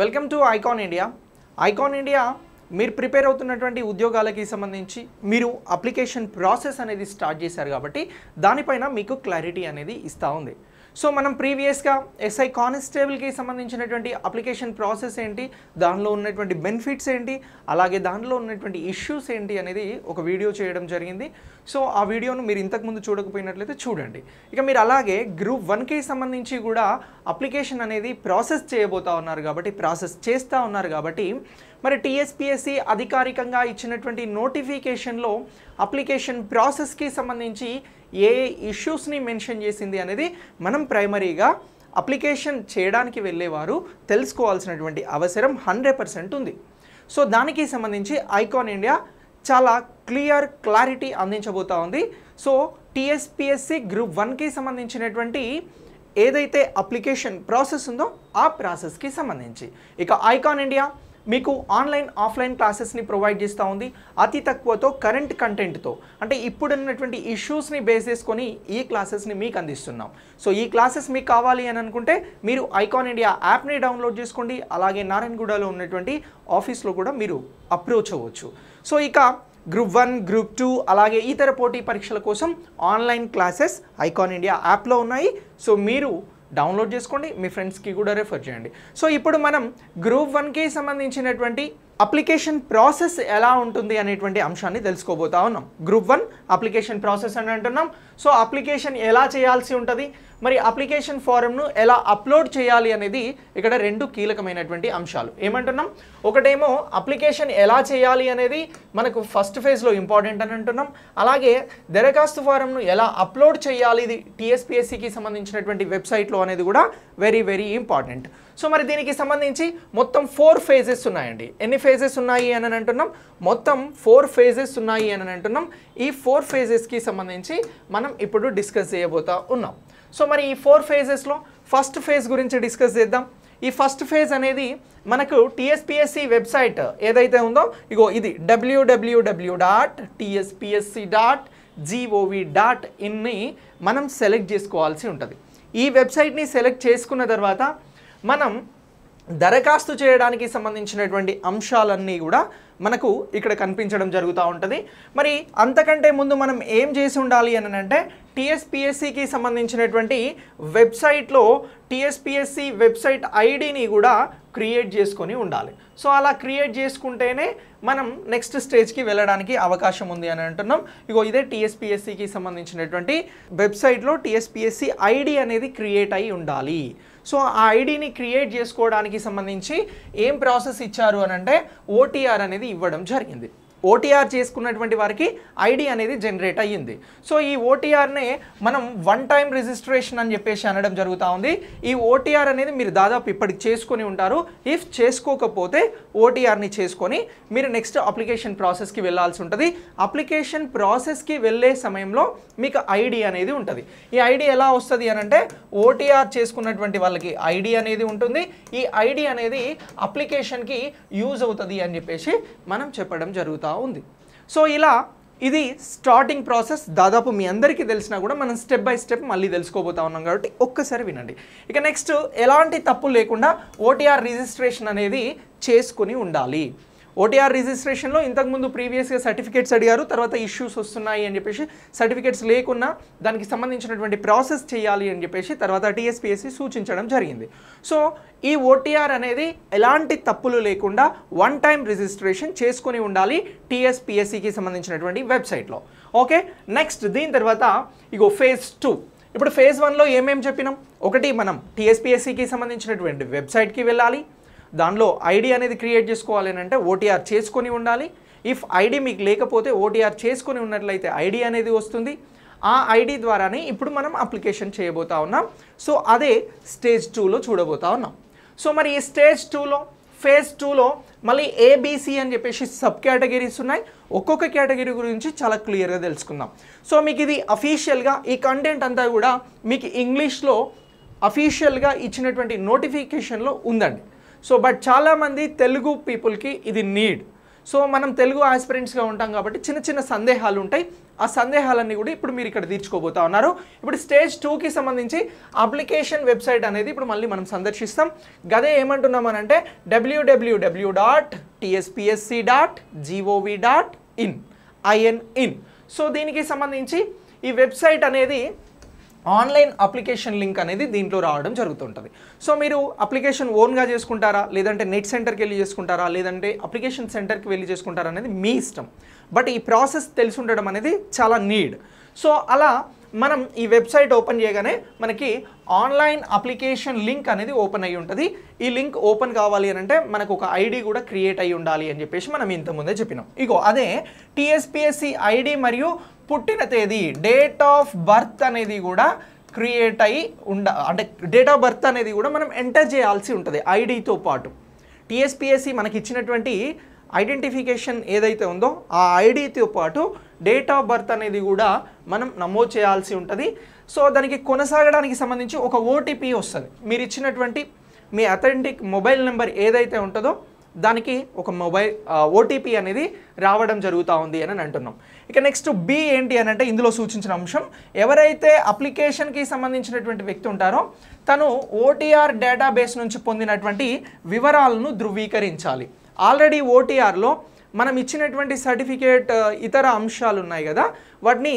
Welcome to icon India. Icon India మీరు prepare అవుతున్నటువంటి ఉద్యోగాలకు సంబంధించి మీరు అప్లికేషన్ ప్రాసెస్ అనేది స్టార్ట్ చేశారు కాబట్టి దానిపైన మీకు క్లారిటీ అనేది ఇస్తా ఉంది. సో మనం ప్రీవియస్గా ఎస్ఐ కానిస్టేబుల్కి సంబంధించినటువంటి అప్లికేషన్ ప్రాసెస్ ఏంటి, దానిలో ఉన్నటువంటి బెనిఫిట్స్ ఏంటి, అలాగే దానిలో ఉన్నటువంటి ఇష్యూస్ ఏంటి అనేది ఒక వీడియో చేయడం జరిగింది. సో ఆ వీడియోను మీరు ఇంతకుముందు చూడకపోయినట్లయితే చూడండి. ఇక మీరు అలాగే గ్రూప్ వన్కి సంబంధించి కూడా అప్లికేషన్ అనేది ప్రాసెస్ ప్రాసెస్ చేస్తూ ఉన్నారు కాబట్టి మరి టీఎస్పీఎస్సీ అధికారికంగా ఇచ్చినటువంటి నోటిఫికేషన్లో అప్లికేషన్ ప్రాసెస్కి సంబంధించి ఏ ఇష్యూస్ని మెన్షన్ చేసింది అనేది మనం ప్రైమరీగా అప్లికేషన్ చేయడానికి వెళ్ళేవారు తెలుసుకోవాల్సినటువంటి అవసరం 100% ఉంది. సో దానికి సంబంధించి ఐకాన్ ఇండియా చాలా క్లియర్ క్లారిటీ అందించబోతూ ఉంది. సో టీఎస్పీఎస్సీ గ్రూప్ వన్కి సంబంధించినటువంటి ఏదైతే అప్లికేషన్ ప్రాసెస్ ఉందో ఆ ప్రాసెస్కి సంబంధించి ఇక ఐకాన్ ఇండియా మీకు ఆన్లైన్ ఆఫ్లైన్ క్లాసెస్ని ప్రొవైడ్ చేస్తూ ఉంది. అతి తక్కువతో కరెంట్ కంటెంట్తో, అంటే ఇప్పుడున్నటువంటి ఇష్యూస్ని బేస్ చేసుకొని ఈ క్లాసెస్ని మీకు అందిస్తున్నాం. సో ఈ క్లాసెస్ మీకు కావాలి అని అనుకుంటే మీరు ఐకాన్ ఇండియా యాప్ని డౌన్లోడ్ చేసుకోండి. అలాగే నారాయణగూడలో ఉన్నటువంటి ఆఫీస్లో కూడా మీరు అప్రోచ్ అవ్వచ్చు. సో ఇక గ్రూప్ వన్, గ్రూప్ టూ, అలాగే ఇతర పోటీ పరీక్షల కోసం ఆన్లైన్ క్లాసెస్ ఐకాన్ ఇండియా యాప్లో ఉన్నాయి. సో మీరు డౌన్లోడ్ చేసుకోండి, మీ ఫ్రెండ్స్కి కూడా రెఫర్ చేయండి. సో ఇప్పుడు మనం గ్రూప్ వన్కి సంబంధించినటువంటి అప్లికేషన్ ప్రాసెస్ ఎలా ఉంటుంది అనేటువంటి అంశాన్ని తెలుసుకోబోతా ఉన్నాం. గ్రూప్ వన్ అప్లికేషన్ ప్రాసెస్ అని అంటున్నాం. సో అప్లికేషన్ ఎలా చేయాల్సి ఉంటుంది, మరి అప్లికేషన్ ఫారంను ఎలా అప్లోడ్ చేయాలి అనేది ఇక్కడ రెండు కీలకమైనటువంటి అంశాలు. ఏమంటున్నాం, ఒకటేమో అప్లికేషన్ ఎలా చేయాలి అనేది మనకు ఫస్ట్ ఫేజ్లో ఇంపార్టెంట్ అని అంటున్నాం. అలాగే దరఖాస్తు ఫారంను ఎలా అప్లోడ్ చేయాలి, ఇది టీఎస్పీఎస్సీకి సంబంధించినటువంటి వెబ్సైట్లో అనేది కూడా వెరీ ఇంపార్టెంట్. సో మరి దీనికి సంబంధించి మొత్తం 4 ఫేజెస్ ఉన్నాయండి. ఎన్ని ఫేజెస్ ఉన్నాయి అని అంటున్నాం? మొత్తం 4 ఫేజెస్ ఉన్నాయి అని అంటున్నాం. ఈ 4 ఫేజెస్కి సంబంధించి మనం ఇప్పుడు డిస్కస్ చేయబోతా ఉన్నాం. సో మరి ఈ 4 ఫేజెస్లో ఫస్ట్ ఫేజ్ గురించి డిస్కస్ చేద్దాం. ఈ ఫస్ట్ ఫేజ్ అనేది మనకు టీఎస్పీఎస్సీ వెబ్సైట్ ఏదైతే ఉందో ఇగో ఇది www.tspsc.gov.inని మనం సెలెక్ట్ చేసుకోవాల్సి ఉంటుంది. ఈ వెబ్సైట్ని సెలెక్ట్ చేసుకున్న తర్వాత మనం దరఖాస్తు చేయడానికి సంబంధించినటువంటి అంశాలన్నీ కూడా మనకు ఇక్కడ కనిపించడం జరుగుతూ ఉంటుంది. మరి అంతకంటే ముందు మనం ఏం చేసి ఉండాలి అని అంటే టీఎస్పీఎస్సీకి సంబంధించినటువంటి వెబ్సైట్లో టీఎస్పీఎస్సీ వెబ్సైట్ ఐడిని కూడా క్రియేట్ చేసుకొని ఉండాలి. సో అలా క్రియేట్ చేసుకుంటేనే మనం నెక్స్ట్ స్టేజ్కి వెళ్ళడానికి అవకాశం ఉంది అని అంటున్నాం. ఇగో ఇదే టీఎస్పీఎస్సీకి సంబంధించినటువంటి వెబ్సైట్లో టీఎస్పీఎస్సీ ఐడి అనేది క్రియేట్ అయి ఉండాలి. సో ఆ ఐడిని క్రియేట్ చేసుకోవడానికి సంబంధించి ఏం ప్రాసెస్ ఇచ్చారు అని అంటే ఓటీఆర్ అనేది ఇవ్వడం జరిగింది. ఓటీఆర్ చేసుకున్నటువంటి వారికి ఐడి అనేది జనరేట్ అయ్యింది. సో ఈ ఓటీఆర్నే మనం 1 టైం రిజిస్ట్రేషన్ అని చెప్పేసి అనడం జరుగుతూ ఉంది. ఈ ఓటీఆర్ అనేది మీరు దాదాపు ఇప్పటికి చేసుకొని ఉంటారు. ఇఫ్ చేసుకోకపోతే ఓటీఆర్ని చేసుకొని మీరు నెక్స్ట్ అప్లికేషన్ ప్రాసెస్కి వెళ్ళాల్సి ఉంటుంది. అప్లికేషన్ ప్రాసెస్కి వెళ్ళే సమయంలో మీకు ఐడి అనేది ఉంటుంది. ఈ ఐడి ఎలా వస్తుంది అని అంటే ఓటీఆర్ చేసుకున్నటువంటి వాళ్ళకి ఐడి అనేది ఉంటుంది. ఈ ఐడి అనేది అప్లికేషన్కి యూజ్ అవుతుంది అని చెప్పేసి మనం చెప్పడం జరుగుతుంది ఉంది. సో ఇలా ఇది స్టార్టింగ్ ప్రాసెస్. దాదాపు మీ అందరికీ తెలిసినా కూడా మనం స్టెప్ బై స్టెప్ మళ్ళీ తెలుసుకోబోతా ఉన్నాం కాబట్టి ఒక్కసారి వినండి. ఇక నెక్స్ట్ ఎలాంటి తప్పు లేకుండా ఓటీఆర్ రిజిస్ట్రేషన్ అనేది చేసుకుని ఉండాలి. ఓటీఆర్ రిజిస్ట్రేషన్లో ఇంతకుముందు ప్రీవియస్గా సర్టిఫికేట్స్ అడిగారు, తర్వాత ఇష్యూస్ వస్తున్నాయి అని చెప్పేసి సర్టిఫికేట్స్ లేకున్నా దానికి సంబంధించినటువంటి ప్రాసెస్ చేయాలి అని చెప్పేసి తర్వాత టీఎస్పీఎస్సీ సూచించడం జరిగింది. సో ఈ ఓటీఆర్ అనేది ఎలాంటి తప్పులు లేకుండా 1 టైం రిజిస్ట్రేషన్ చేసుకొని ఉండాలి టీఎస్పీఎస్సీకి సంబంధించినటువంటి వెబ్సైట్లో. ఓకే, నెక్స్ట్ దీని తర్వాత ఇగో ఫేజ్ 2. ఇప్పుడు ఫేజ్ 1లో ఏమేమి చెప్పినాం? ఒకటి, మనం టీఎస్పీఎస్సీకి సంబంధించినటువంటి వెబ్సైట్కి వెళ్ళాలి, దానిలో ఐడి అనేది క్రియేట్ చేసుకోవాలి అని అంటే ఓటీఆర్ చేసుకొని ఉండాలి. ఇఫ్ ఐడి మీకు లేకపోతే ఓటీఆర్ చేసుకొని ఉన్నట్లయితే ఐడి అనేది వస్తుంది. ఆ ఐడి ద్వారానే ఇప్పుడు మనం అప్లికేషన్ చేయబోతా ఉన్నాం. సో అదే స్టేజ్ 2లో చూడబోతా ఉన్నాం. సో మరి ఈ స్టేజ్ 2లో ఫేజ్ 2లో మళ్ళీ ఏబీసీ అని చెప్పేసి సబ్ కేటగిరీస్ ఉన్నాయి. ఒక్కొక్క కేటగిరీ గురించి చాలా క్లియర్గా తెలుసుకుందాం. సో మీకు ఇది అఫీషియల్గా ఈ కంటెంట్ అంతా కూడా మీకు ఇంగ్లీష్లో అఫీషియల్గా ఇచ్చినటువంటి నోటిఫికేషన్లో ఉందండి. సో బట్ చాలామంది తెలుగు పీపుల్కి ఇది నీడ్. సో మనం తెలుగు ఆస్పిరెంట్స్ గా ఉంటాం కాబట్టి చిన్న చిన్న సందేహాలు ఉంటాయి. ఆ సందేహాలన్నీ కూడా ఇప్పుడు మీరు ఇక్కడ తీర్చుకోబోతా ఉన్నారు. ఇప్పుడు స్టేజ్ 2 కి సంబంధించి అప్లికేషన్ వెబ్సైట్ అనేది ఇప్పుడు మళ్ళీ మనం సందర్శిస్తాం. గదే ఏమంటున్నామని అంటే www.tspsc.gov.in. సో దీనికి సంబంధించి ఈ వెబ్సైట్ అనేది ఆన్లైన్ అప్లికేషన్ లింక్ అనేది దీంట్లో రావడం జరుగుతుంటుంది. సో మీరు అప్లికేషన్ ఓన్గా చేసుకుంటారా, లేదంటే నెట్ సెంటర్కి వెళ్ళి చేసుకుంటారా, లేదంటే అప్లికేషన్ సెంటర్కి వెళ్ళి చేసుకుంటారా అనేది మీ ఇష్టం. బట్ ఈ ప్రాసెస్ తెలిసి ఉండడం అనేది చాలా నీడ్. సో అలా మనం ఈ వెబ్సైట్ ఓపెన్ చేయగానే మనకి ఆన్లైన్ అప్లికేషన్ లింక్ అనేది ఓపెన్ అయ్యి ఉంటుంది. ఈ లింక్ ఓపెన్ కావాలి అని అంటే మనకు ఒక ఐడి కూడా క్రియేట్ అయ్యి ఉండాలి అని చెప్పేసి మనం ఇంతకుముందే చెప్పినాం. ఇగో అదే టీఎస్పీఎస్సీ ఐడి మరియు పుట్టిన తేదీ డేట్ ఆఫ్ బర్త్ అనేది కూడా క్రియేట్ అయ్యి అంటే డేట్ ఆఫ్ బర్త్ అనేది కూడా మనం ఎంటర్ చేయాల్సి ఉంటుంది. ఐడితో పాటు టీఎస్పీఎస్సీ మనకి ఇచ్చినటువంటి ఐడెంటిఫికేషన్ ఏదైతే ఉందో ఆ ఐడితో పాటు డేట్ ఆఫ్ బర్త్ అనేది కూడా మనం నమోదు చేయాల్సి ఉంటుంది. సో దానికి కొనసాగడానికి సంబంధించి ఒక ఓటీపీ వస్తుంది. మీరు ఇచ్చినటువంటి మీ అథెంటిక్ మొబైల్ నెంబర్ ఏదైతే ఉంటుందో దానికి ఒక మొబైల్ ఓటీపీ అనేది రావడం జరుగుతూ ఉంది అని అంటున్నాం. ఇక నెక్స్ట్ బి ఏంటి అని అంటే ఇందులో సూచించిన అంశం, ఎవరైతే అప్లికేషన్కి సంబంధించినటువంటి వ్యక్తి ఉంటారో తను ఓటీఆర్ డేటాబేస్ నుంచి పొందినటువంటి వివరాలను ధృవీకరించాలి. ఆల్రెడీ ఓటీఆర్లో మనం ఇచ్చినటువంటి సర్టిఫికేట్ ఇతర అంశాలు ఉన్నాయి కదా, వాటిని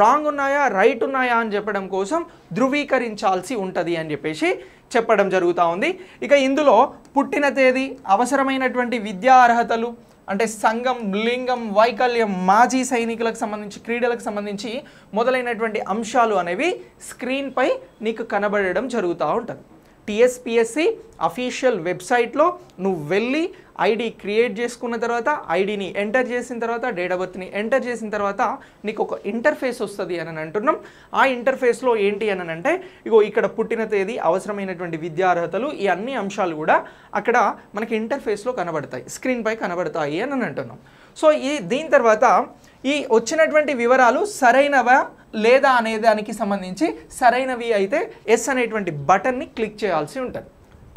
రాంగ్ ఉన్నాయా రైట్ ఉన్నాయా అని చెప్పడం కోసం ధృవీకరించాల్సి ఉంటుంది అని చెప్పేసి చెప్పడం జరుగుతూ ఉంది. ఇక ఇందులో పుట్టిన తేదీ, అవసరమైనటువంటి విద్యా అర్హతలు అంటే సంఘం, లింగం, వైకల్యం, మాజీ సైనికులకు సంబంధించి, క్రీడలకు సంబంధించి మొదలైనటువంటి అంశాలు అనేవి స్క్రీన్పై నీకు కనబడడం జరుగుతూ ఉంటుంది. టీఎస్పీఎస్సీ అఫీషియల్ వెబ్సైట్లో నువ్వు వెళ్ళి ఐడి క్రియేట్ చేసుకున్న తర్వాత, ఐడిని ఎంటర్ చేసిన తర్వాత, డేట్ ఆఫ్ బర్త్ని ఎంటర్ చేసిన తర్వాత నీకు ఒక ఇంటర్ఫేస్ వస్తుంది అని అంటున్నాం. ఆ ఇంటర్ఫేస్లో ఏంటి అని అంటే ఇగో ఇక్కడ పుట్టిన తేదీ, అవసరమైనటువంటి విద్యార్హతలు, ఈ అన్ని అంశాలు కూడా అక్కడ మనకి ఇంటర్ఫేస్లో కనబడతాయి, స్క్రీన్పై కనబడతాయి అని అంటున్నాం. సో దీని తర్వాత ఈ వచ్చినటువంటి వివరాలు సరైనవా లేదా అనే దానికి సంబంధించి సరైనవి అయితే ఎస్ అనేటువంటి బటన్ని క్లిక్ చేయాల్సి ఉంటుంది.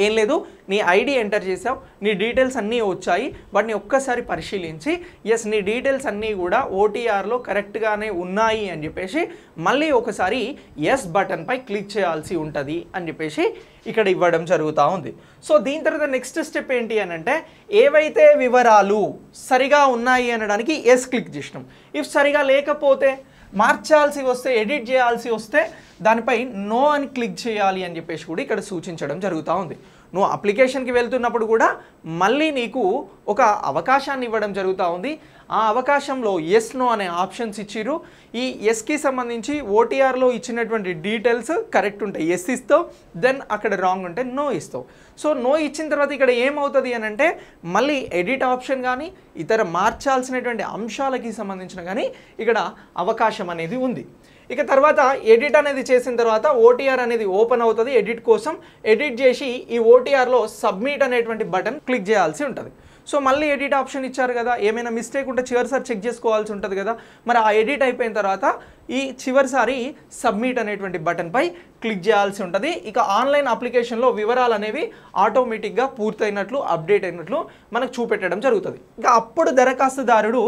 ఏం లేదు, నీ ఐడి ఎంటర్ చేసావు, నీ డీటెయిల్స్ అన్నీ వచ్చాయి, వాటిని ఒక్కసారి పరిశీలించి ఎస్ నీ డీటెయిల్స్ అన్నీ కూడా ఓటీఆర్లో కరెక్ట్గానే ఉన్నాయి అని చెప్పేసి మళ్ళీ ఒకసారి ఎస్ బటన్పై క్లిక్ చేయాల్సి ఉంటుంది అని చెప్పేసి ఇక్కడ ఇవ్వడం జరుగుతూ ఉంది. సో దీని తర్వాత నెక్స్ట్ స్టెప్ ఏంటి అని అంటే ఏవైతే వివరాలు సరిగా ఉన్నాయి అనడానికి ఎస్ క్లిక్ చేసినాం. ఇఫ్ సరిగా లేకపోతే, మార్చాల్సి వస్తే, ఎడిట్ చేయాల్సి వస్తే దానిపై నో అని క్లిక్ చేయాలి అని చెప్పేసి కూడా ఇక్కడ సూచించడం జరుగుతూ ఉంది. నువ్వు అప్లికేషన్కి వెళ్తున్నప్పుడు కూడా మళ్ళీ నీకు ఒక అవకాశాన్ని ఇవ్వడం జరుగుతూ ఉంది. ఆ అవకాశంలో ఎస్ నో అనే ఆప్షన్స్ ఇచ్చిరు. ఈ ఎస్కి సంబంధించి ఓటీఆర్లో ఇచ్చినటువంటి డీటెయిల్స్ కరెక్ట్ ఉంటాయి, ఎస్ ఇస్తావు, దెన్ అక్కడ రాంగ్ ఉంటే నో ఇస్తావు. సో నో ఇచ్చిన తర్వాత ఇక్కడ ఏమవుతుంది అని అంటే మళ్ళీ ఎడిట్ ఆప్షన్ కానీ ఇతర మార్చాల్సినటువంటి అంశాలకి సంబంధించిన కానీ ఇక్కడ అవకాశం అనేది ఉంది. ఇక తర్వాత ఎడిట్ అనేది చేసిన తర్వాత ఓటీఆర్ అనేది ఓపెన్ అవుతుంది. ఎడిట్ కోసం ఎడిట్ చేసి ఈ ఓటీఆర్లో సబ్మిట్ అనేటువంటి బటన్ క్లిక్ చేయాల్సి ఉంటుంది. సో మళ్ళీ ఎడిట్ ఆప్షన్ ఇచ్చారు కదా, ఏమైనా మిస్టేక్ ఉంటే చివరిసారి చెక్ చేసుకోవాల్సి ఉంటుంది కదా. మరి ఆ ఎడిట్ అయిపోయిన తర్వాత ఈ చివరిసారి సబ్మిట్ అనేటువంటి బటన్పై క్లిక్ చేయాల్సి ఉంటుంది. ఇక ఆన్లైన్ అప్లికేషన్లో వివరాలు అనేవి ఆటోమేటిక్గా పూర్తయినట్లు, అప్డేట్ అయినట్లు మనకు చూపెట్టడం జరుగుతుంది. ఇక అప్పుడు దరఖాస్తుదారుడు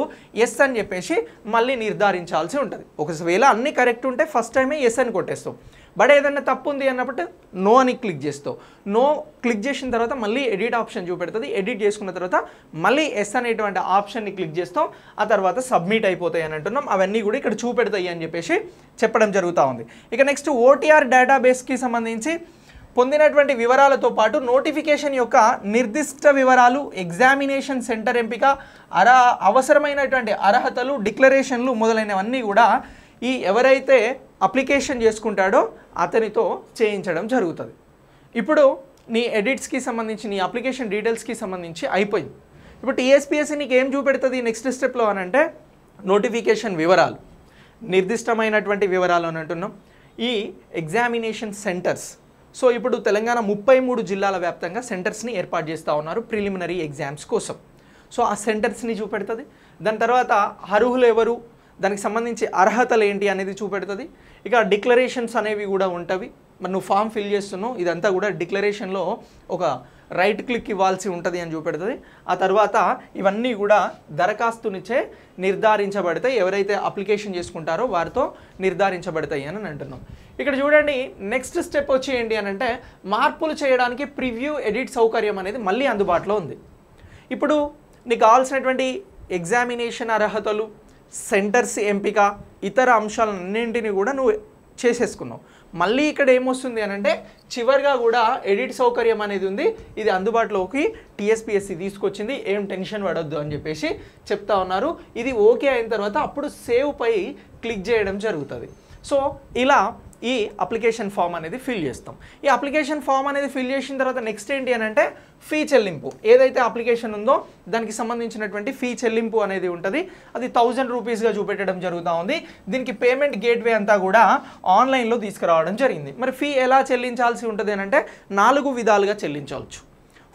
ఎస్ అని చెప్పేసి మళ్ళీ నిర్ధారించాల్సి ఉంటుంది. ఒకవేళ అన్నీ కరెక్ట్ ఉంటే ఫస్ట్ టైమే ఎస్ అని కొట్టేస్తాం. బట్ ఏదైనా తప్పు ఉంది అన్నప్పుడు నో అని క్లిక్ చేస్తావు. నో క్లిక్ చేసిన తర్వాత మళ్ళీ ఎడిట్ ఆప్షన్ చూపెడుతుంది. ఎడిట్ చేసుకున్న తర్వాత మళ్ళీ ఎస్ అనేటువంటి ఆప్షన్ని క్లిక్ చేస్తాం. ఆ తర్వాత సబ్మిట్ అయిపోతాయి అని అంటున్నాం. అవన్నీ కూడా ఇక్కడ చూపెడతాయి అని చెప్పేసి చెప్పడం జరుగుతూ ఉంది. ఇక నెక్స్ట్ ఓటీఆర్ డేటాబేస్కి సంబంధించి పొందినటువంటి వివరాలతో పాటు నోటిఫికేషన్ యొక్క నిర్దిష్ట వివరాలు, ఎగ్జామినేషన్ సెంటర్ ఎంపిక, అవసరమైనటువంటి అర్హతలు, డిక్లరేషన్లు మొదలైనవన్నీ కూడా ఈ ఎవరైతే అప్లికేషన్ చేసుకుంటాడో అతనితో చేయించడం జరుగుతుంది. ఇప్పుడు నీ ఎడిట్స్కి సంబంధించి, నీ అప్లికేషన్ డీటెయిల్స్కి సంబంధించి అయిపోయింది. ఇప్పుడు టీఎస్పీఎస్సీ నీకు ఏం చూపెడుతుంది నెక్స్ట్ స్టెప్లో అని అంటే నోటిఫికేషన్ వివరాలు, నిర్దిష్టమైనటువంటి వివరాలు అని అంటున్నాం, ఈ ఎగ్జామినేషన్ సెంటర్స్. సో ఇప్పుడు తెలంగాణ 33 జిల్లాల వ్యాప్తంగా సెంటర్స్ని ఏర్పాటు చేస్తూ ఉన్నారు ప్రిలిమినరీ ఎగ్జామ్స్ కోసం. సో ఆ సెంటర్స్ని చూపెడుతుంది. దాని తర్వాత అర్హులు ఎవరు, దానికి సంబంధించి అర్హతలు ఏంటి అనేది చూపెడుతుంది. ఇక డిక్లరేషన్స్ అనేవి కూడా ఉంటవి. मन फाम फिल इदंता डिक्लरेशन राइट क्लिक इव्वाल्सि उंटदि अनि चूपेडुतदि। आ तर्वात इवन्नी कूडा दरखास्तुनिचे निर्धारिंचबडतायि एवरैते अप्लिकेशन चेसुकुंटारो वारितो निर्धारिंचबडतायि अनि अंटुन्नाम। इक्कड चूडंडी नेक्स्ट स्टेप वच्चि एंटि अनि अंटे मार्पुलु चेयडानिकि प्रिव्यू एडिट सौकर्यं अनेदि मल्ली अंदुबाटुलो उंदि। इप्पुडु नीकु कावाल्सिनटुवंटि एग्जामिनेशन अर्हतलु सेंटर्स एंपिक इतर अंशालन्निंटिनि कूडा नुव्वु చేసేసుకున్నాం। మళ్ళీ ఇక్కడ ఏమొస్తుంది అంటే చివర్గా కూడా ఎడిట్ సౌకర్యం అనేది ఉంది। ఇది అందుబాటులోకి టీఎస్పీఎస్సీ తీసుకొచ్చింది, ఏం టెన్షన్ పడొద్దు అని చెప్పేసి చెప్తా ఉన్నారు। ఇది ఓకే అయిన తర్వాత అప్పుడు సేవ్ పై క్లిక్ చేయడం జరుగుతది। సో ఇలా ఈ అప్లికేషన్ ఫామ్ అనేది ఫిల్ చేస్తాం। ఈ అప్లికేషన్ ఫామ్ అనేది ఫిల్ చేసిన తర్వాత నెక్స్ట్ ఏంటి అంటే ఫీ చెల్లింపు, ఏదైతే అప్లికేషన్ ఉందో దానికి సంబంధించినటువంటి ఫీ చెల్లింపు అనేది ఉంటుంది। అది 1000 రూపాయలుగా చూపెట్టడం జరుగుతా ఉంది। దీనికి పేమెంట్ గేట్వే అంతా కూడా ఆన్లైన్ లో తీసుకురావడం జరిగింది। మరి ఫీ ఎలా చెల్లించాల్సి ఉంటది అంటే నాలుగు విధాలుగా చెల్లించవచ్చు।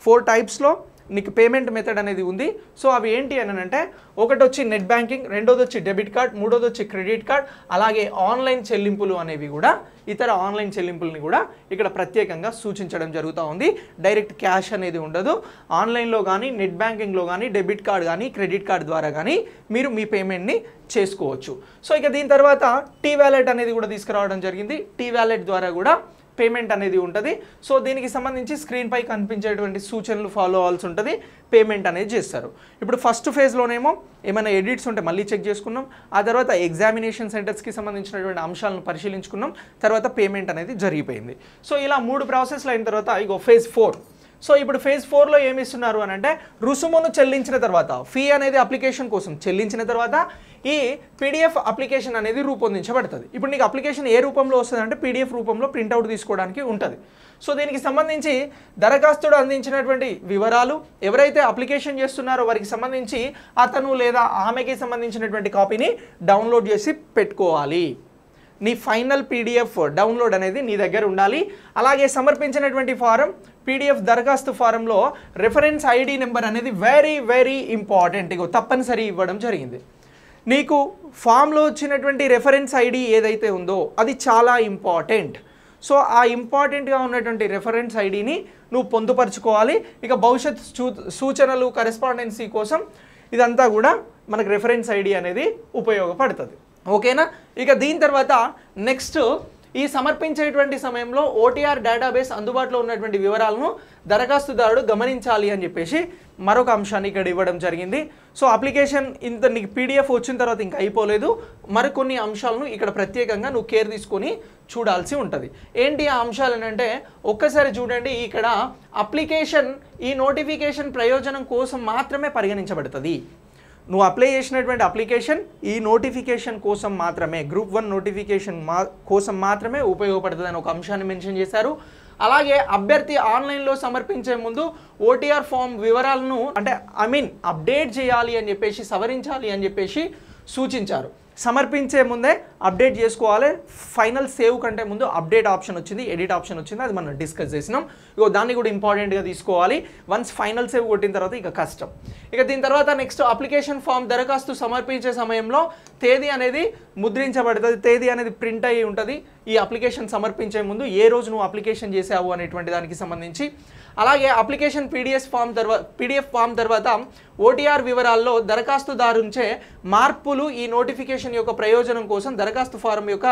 4 టైప్స్ లో నీకు పేమెంట్ మెథడ్ అనేది ఉంది। సో అవి ఏంటి అని అంటే ఒకటి వచ్చి నెట్ బ్యాంకింగ్, రెండోది వచ్చి డెబిట్ కార్డ్, మూడోది వచ్చి క్రెడిట్ కార్డ్, అలాగే ఆన్లైన్ చెల్లింపులు అనేవి కూడా ఇతర ఆన్లైన్ చెల్లింపుల్ని కూడా ఇక్కడ ప్రత్యేకంగా సూచించడం జరుగుతూ ఉంది। డైరెక్ట్ క్యాష్ అనేది ఉండదు। ఆన్లైన్లో కానీ నెట్ బ్యాంకింగ్లో కానీ డెబిట్ కార్డ్ కానీ క్రెడిట్ కార్డ్ ద్వారా కానీ మీరు మీ పేమెంట్ని చేసుకోవచ్చు। సో ఇక దీని తర్వాత టీ వ్యాలెట్ అనేది కూడా తీసుకురావడం జరిగింది। టీ వ్యాలెట్ ద్వారా కూడా पेमेंट अनेदी उंटदी। सो दीनिकी संबंधिंची स्क्रीन पै कनिपिंचेटुवंटि सूचनलु फॉलो अवाल्सि उंटदी। पेमेंट अनेदी चेस्तारु। इप्पुडु फस्ट फेज लोनेमो एमैना एडिट्स उंटे मल्ली चेक चेसुकुन्नाम। आ तर्वात एग्जामिनेशन सेंटर्स की संबंधिंचिनटुवंटि अंशालनु परिशीलिंचुकुन्नाम। तर्वात पेमेंट अनेदी जरिगिपोयिंदी। सो इला मूडु प्रासेस लैन तर्वात इगो फेज 4। సో ఇప్పుడు ఫేజ్ 4 లో ఏమి ఇస్తున్నారు అని అంటే రుసుమును చెల్లించిన తర్వాత ఫీ అనేది అప్లికేషన్ కోసం చెల్లించిన తర్వాత ఈ PDF అప్లికేషన్ అనేది రూపొందించబడతది। ఇప్పుడు మీకు అప్లికేషన్ ఏ రూపంలో వస్తది అంటే PDF రూపంలో ప్రింట్ అవుట్ తీసుకోవడానికి ఉంటది। సో దీనికి సంబంధించి దరఖాస్తుడు అందించినటువంటి వివరాలు, ఎవరైతే అప్లికేషన్ చేస్తున్నారో వారికి సంబంధించి అతను లేదా ఆమెకి సంబంధించినటువంటి కాపీని డౌన్లోడ్ చేసి పెట్టుకోవాలి। నీ ఫైనల్ PDF డౌన్లోడ్ అనేది నీ దగ్గర ఉండాలి। అలాగే సమర్పించినటువంటి ఫారం PDF దరఖాస్తు ఫారంలో రిఫరెన్స్ ID నెంబర్ అనేది వెరీ వెరీ ఇంపార్టెంట్, ఇగో తప్పనిసరి ఇవ్వడం జరిగింది। నీకు ఫామ్లో ఇచ్చినటువంటి రిఫరెన్స్ ID ఏదైతే ఉందో అది చాలా ఇంపార్టెంట్। సో ఆ ఇంపార్టెంట్గా ఉన్నటువంటి రిఫరెన్స్ ఐడిని నువ్వు పొందుపరచుకోవాలి। ఇక భవిష్యత్ సూచనలు కరెస్పాండెన్సీ కోసం ఇదంతా కూడా మనకు రిఫరెన్స్ ID అనేది ఉపయోగపడుతుంది। ఓకేనా। ఇక దీని తర్వాత నెక్స్ట్ ఈ సమర్పించేటువంటి సమయంలో OTR డేటాబేస్ అందుబాటులో ఉన్నటువంటి వివరాలను దరఖాస్తుదారుడు గమనించాలి అని చెప్పేసి మరొక అంశాన్ని ఇక్కడ ఇవ్వడం జరిగింది। సో అప్లికేషన్ ఇంత నీకు PDF వచ్చిన తర్వాత ఇంకా అయిపోలేదు, మరికొన్ని అంశాలను ఇక్కడ ప్రత్యేకంగా నువ్వు కేర్ తీసుకొని చూడాల్సి ఉంటుంది। ఏంటి ఆ అంశాలు అంటే ఒక్కసారి చూడండి, ఇక్కడ అప్లికేషన్ ఈ నోటిఫికేషన్ ప్రయోజనం కోసం మాత్రమే పరిగణించబడుతుంది। నువ్వు అప్లై చేసినటువంటి అప్లికేషన్ ఈ నోటిఫికేషన్ కోసం మాత్రమే, గ్రూప్ 1 నోటిఫికేషన్ కోసం మాత్రమే ఉపయోగపడుతుందని ఒక అంశాన్ని మెన్షన్ చేశారు। అలాగే అభ్యర్థి ఆన్లైన్లో సమర్పించే ముందు OTR ఫామ్ వివరాలను అంటే అప్డేట్ చేయాలి అని చెప్పేసి సవరించాలి అని చెప్పేసి సూచించారు। సమర్పించే ముందే అప్డేట్ చేసుకోవాలి। ఫైనల్ సేవ్ కంటే ముందు అప్డేట్ ఆప్షన్ వచ్చింది, ఎడిట్ ఆప్షన్ వచ్చింది, అది మనం డిస్కస్ చేసినాం। ఇగో దాన్ని కూడా ఇంపార్టెంట్గా తీసుకోవాలి। వన్స్ ఫైనల్ సేవ్ కొట్టిన తర్వాత ఇక కష్టం। ఇక దీని తర్వాత నెక్స్ట్ అప్లికేషన్ ఫామ్ దరఖాస్తు సమర్పించే సమయంలో తేదీ అనేది ముద్రించబడుతుంది, తేదీ అనేది ప్రింట్ అయ్యి ఉంటుంది। ఈ అప్లికేషన్ సమర్పించే ముందు ఏ రోజు నువ్వు అప్లికేషన్ చేసావు అనేటువంటి దానికి సంబంధించి, అలాగే అప్లికేషన్ PDF ఫామ్ తర్వాత OTR వివరాల్లో దరఖాస్తుదారుంచే మార్పులు ఈ నోటిఫికేషన్ యొక్క ప్రయోజనం కోసం దరఖాస్తు ఫారం యొక్క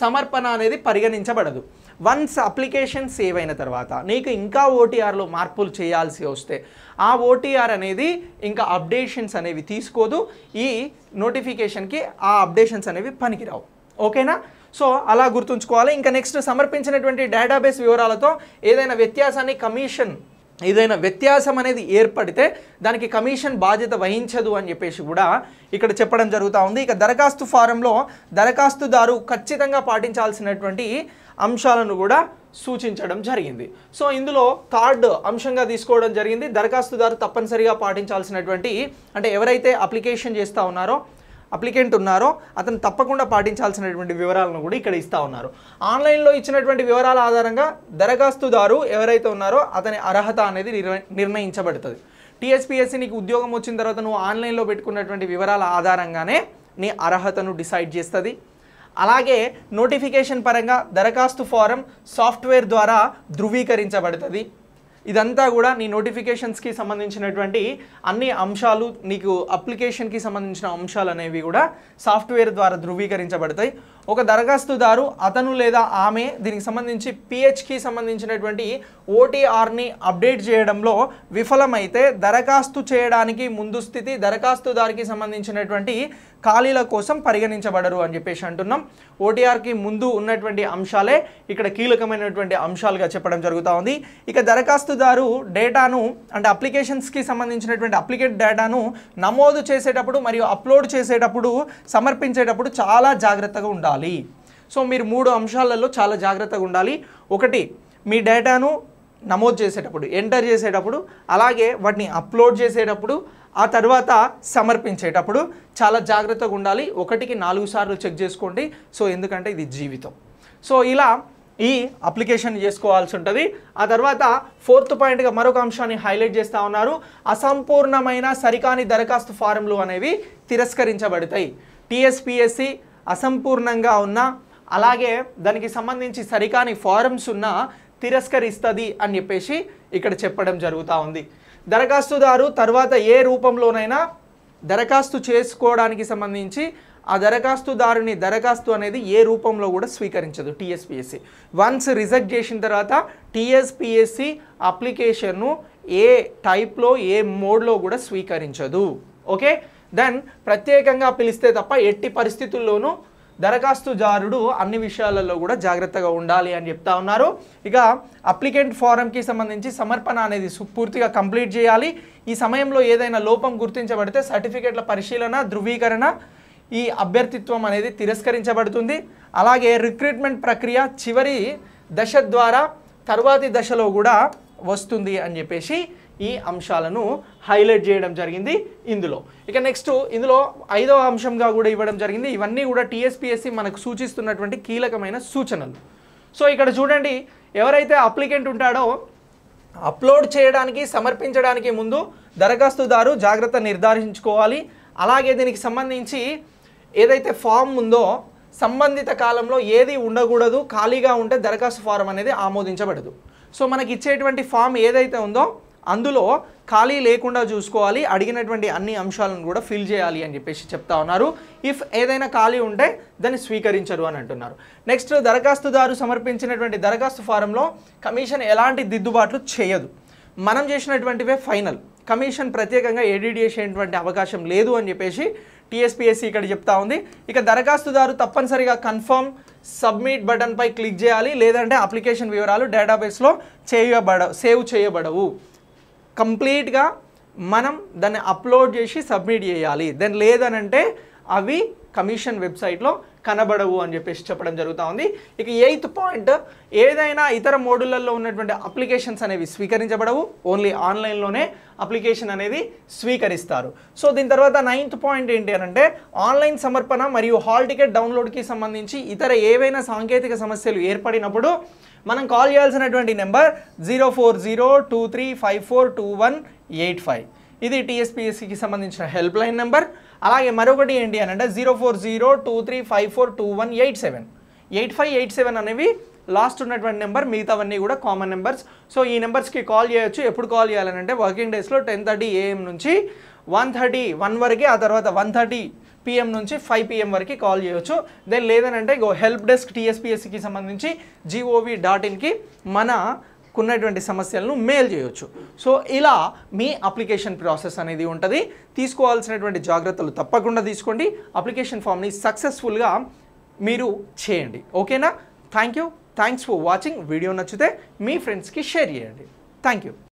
సమర్పణ అనేది పరిగణించబడదు। వన్స్ అప్లికేషన్ సేవ్ అయిన తర్వాత నీకు ఇంకా OTRలో మార్పులు చేయాల్సి వస్తే ఆ OTR అనేది ఇంకా అప్డేషన్స్ అనేవి తీసుకోదు, ఈ నోటిఫికేషన్కి ఆ అప్డేషన్స్ అనేవి పనికిరావు। ఓకేనా। సో అలా గుర్తుంచుకోవాలి। ఇంకా నెక్స్ట్ సమర్పించినటువంటి డేటాబేస్ వివరాలతో ఏదైనా వ్యత్యాసాన్ని కమిషన్ ఏదైనా వ్యత్యాసం అనేది ఏర్పడితే దానికి కమిషన్ బాధ్యత వహించదు అని చెప్పేసి కూడా ఇక్కడ చెప్పడం జరుగుతూ ఉంది। ఇక దరఖాస్తు ఫారంలో దరఖాస్తుదారు ఖచ్చితంగా పాటించాల్సినటువంటి అంశాలను కూడా సూచించడం జరిగింది। సో ఇందులో థర్డ్ అంశంగా తీసుకోవడం జరిగింది దరఖాస్తుదారు తప్పనిసరిగా పాటించాల్సినటువంటి, అంటే ఎవరైతే అప్లికేషన్ చేస్తూ ఉన్నారో అప్లికెంట్ ఉన్నారో అతను తప్పకుండా పాటించాల్సినటువంటి వివరాలను కూడా ఇక్కడ ఇస్తూ ఉన్నారు। ఆన్లైన్లో ఇచ్చినటువంటి వివరాల ఆధారంగా దరఖాస్తుదారు ఎవరైతే ఉన్నారో అతని అర్హత అనేది నిర్ణయించబడుతుంది। TSPSC నీకు ఉద్యోగం వచ్చిన తర్వాత నువ్వు ఆన్లైన్లో పెట్టుకున్నటువంటి వివరాల ఆధారంగానే నీ అర్హతను డిసైడ్ చేస్తుంది। అలాగే నోటిఫికేషన్ పరంగా దరఖాస్తు ఫారం సాఫ్ట్‌వేర్ ద్వారా ధృవీకరించబడుతుంది। ఇదంతా కూడా నీ నోటిఫికేషన్స్ కి సంబంధించినటువంటి అన్ని అంశాలు నీకు అప్లికేషన్ కి సంబంధించిన అంశాలు అనేవి కూడా సాఫ్ట్‌వేర్ ద్వారా ధృవీకరించబడతాయి। ఒక దరఖాస్తుదారు అతను లేదా ఆమె దీనికి సంబంధించి పిహెచ్ కి సంబంధించినటువంటి OTR ని అప్డేట్ చేయడంలో విఫలమైతే దరఖాస్తు చేయడానికి ముందు స్థితి దరఖాస్తుదారుకి సంబంధించినటువంటి ఖాళీల కోసం పరిగణించబడరు అని చెప్పేసి అంటున్నాం। OTR కి ముందు ఉన్నటువంటి అంశాలే ఇక్కడ కీలకమైనటువంటి అంశాలుగా చెప్పడం జరుగుతా ఉంది। ఇక దరఖాస్తుదారు డేటాను అంటే అప్లికేషన్స్ కి సంబంధించినటువంటి అప్లికేట్ డేటాను నమోదు చేసేటప్పుడు మరియు అప్లోడ్ చేసేటప్పుడు సమర్పించేటప్పుడు చాలా జాగృతగా ఉండాలి। సో మీరు మూడు అంశాలలో చాలా జాగృతగా ఉండాలి। ఒకటి, మీ డేటాను నమోదు చేసేటప్పుడు ఎంటర్ చేసేటప్పుడు, అలాగే వాటిని అప్లోడ్ చేసేటప్పుడు, ఆ తర్వాత సమర్పించేటప్పుడు చాలా జాగృతగా ఉండాలి। 1కి 4 సార్లు చెక్ చేసుకోండి। సో ఎందుకంటే ఇది జీవితం। సో ఇలా ఈ అప్లికేషన్ చేసుకోవాల్సి ఉంటుంది। ఆ తర్వాత 4th పాయింట్గా మరొక అంశాన్ని హైలైట్ చేస్తూ ఉన్నారు, అసంపూర్ణమైన సరికాని దరఖాస్తు ఫారంలు అనేవి తిరస్కరించబడతాయి। TSPSC అసంపూర్ణంగా ఉన్న అలాగే దానికి సంబంధించి సరికాని ఫారమ్స్ ఉన్న తిరస్కరిస్తుంది అని చెప్పేసి ఇక్కడ చెప్పడం జరుగుతూ ఉంది। దరఖాస్తుదారు తర్వాత ఏ రూపంలోనైనా దరఖాస్తు చేసుకోవడానికి సంబంధించి ఆ దరఖాస్తుదారుని దరఖాస్తు అనేది ఏ రూపంలో కూడా స్వీకరించదు TSPSC। వన్స్ రిజెక్ట్ చేసిన తర్వాత TSPSC అప్లికేషన్ను ఏ టైప్లో ఏ మోడ్లో కూడా స్వీకరించదు। ఓకే, దెన్ ప్రత్యేకంగా పిలిస్తే తప్ప ఎట్టి పరిస్థితుల్లోనూ దరఖాస్తుదారుడు అన్ని విషయాలలో కూడా జాగ్రత్తగా ఉండాలి అని చెప్తా ఉన్నారు। ఇక అప్లికెంట్ ఫారంకి సంబంధించి సమర్పణ అనేది పూర్తిగా కంప్లీట్ చేయాలి। ఈ సమయంలో ఏదైనా లోపం గుర్తించబడితే సర్టిఫికేట్ల పరిశీలన ధృవీకరణ ఈ అభ్యర్థిత్వం అనేది తిరస్కరించబడుతుంది। అలాగే రిక్రూట్మెంట్ ప్రక్రియ చివరి దశ ద్వారా తర్వాతి దశలో కూడా వస్తుంది అని చెప్పేసి ఈ అంశాలను హైలైట్ చేయడం జరిగింది ఇందులో। ఇక నెక్స్ట్ ఇందులో 5వ అంశంగా కూడా ఇవ్వడం జరిగింది। ఇవన్నీ కూడా TSPSC మనకు సూచిస్తున్నటువంటి కీలకమైన సూచనలు। సో ఇక్కడ చూడండి, ఎవరైతే అప్లికెంట్ ఉంటాడో అప్లోడ్ చేయడానికి సమర్పించడానికి ముందు దరఖాస్తుదారు జాగ్రత్త నిర్ధారించుకోవాలి। అలాగే దీనికి సంబంధించి ఏదైతే ఫామ్ ఉందో సంబంధిత కాలంలో ఏది ఉండకూడదు, ఖాళీగా ఉంటే దరఖాస్తు ఫారం అనేది ఆమోదించబడదు। సో మనకి ఇచ్చేటువంటి ఫామ్ ఏదైతే ఉందో అందులో ఖాళీ లేకుండా చూసుకోవాలి। అడిగినటువంటి అన్ని అంశాలను కూడా ఫిల్ చేయాలి అని చెప్పేసి చెప్తా ఉన్నారు। ఇఫ్ ఏదైనా ఖాళీ ఉంటే దాన్ని స్వీకరించరు అని అంటున్నారు। నెక్స్ట్, దరఖాస్తుదారు సమర్పించినటువంటి దరఖాస్తు ఫారంలో కమిషన్ ఎలాంటి దిద్దుబాట్లు చేయదు। మనం చేసినటువంటివే ఫైనల్, కమిషన్ ప్రత్యేకంగా ఎడిట్ చేసేటువంటి అవకాశం లేదు అని చెప్పేసి TSPSC ఇక్కడ చెప్తా ఉంది। ఇక దరఖాస్తుదారు తప్పనిసరిగా కన్ఫర్మ్ సబ్మిట్ బటన్పై క్లిక్ చేయాలి, లేదంటే అప్లికేషన్ వివరాలు డేటాబేస్లో సేవ్ చేయబడవు। కంప్లీట్గా మనం దాన్ని అప్లోడ్ చేసి సబ్మిట్ చేయాలి, దాన్ని లేదనంటే అవి కమిషన్ వెబ్సైట్లో కనబడవు అని చెప్పేసి చెప్పడం జరుగుతూ ఉంది। ఇక 8th పాయింట్, ఏదైనా ఇతర మోడ్యులల్లో ఉన్నటువంటి అప్లికేషన్స్ అనేవి స్వీకరించబడవు, ఓన్లీ ఆన్లైన్లోనే అప్లికేషన్ అనేది స్వీకరిస్తారు। సో దీని తర్వాత 9th పాయింట్ ఏంటి అంటే, ఆన్లైన్ సమర్పణ మరియు హాల్ టికెట్ డౌన్లోడ్కి సంబంధించి ఇతర ఏవైనా సాంకేతిక సమస్యలు ఏర్పడినప్పుడు మనం కాల్ చేయాల్సినటువంటి నెంబర్ 0402354218 ఇది TSPSCకి సంబంధించిన హెల్ప్ లైన్ నెంబర్। అలాగే మరొకటి ఏంటి అని అంటే 0402354218 8587 అనేవి లాస్ట్ ఉన్నటువంటి నెంబర్, మిగతావన్నీ కూడా కామన్ నెంబర్స్। సో ఈ నెంబర్స్కి కాల్ చేయొచ్చు। ఎప్పుడు కాల్ చేయాలని అంటే వర్కింగ్ డేస్లో 10:30 AM నుంచి 1:31 వరకు, ఆ తర్వాత 1:30 PM నుంచి 5 PM వరకు కాల్ చేయొచ్చు। దెన్ లేదనంటే హెల్ప్ డెస్క్ TSPSCకి సంబంధించి gov.inకి మన ఉన్నటువంటి సమస్యలను మెయిల్ చేయొచ్చు। సో ఇలా మీ అప్లికేషన్ ప్రాసెస్ అనేది ఉంటుంది। తీసుకోవాల్సినటువంటి జాగ్రత్తలు తప్పకుండా తీసుకోండి। అప్లికేషన్ ఫామ్ని సక్సెస్ఫుల్గా మీరు చేయండి, ఓకేనా? Thanks for watching. వీడియో నచ్చితే మీ ఫ్రెండ్స్కి షేర్ చేయండి। థ్యాంక్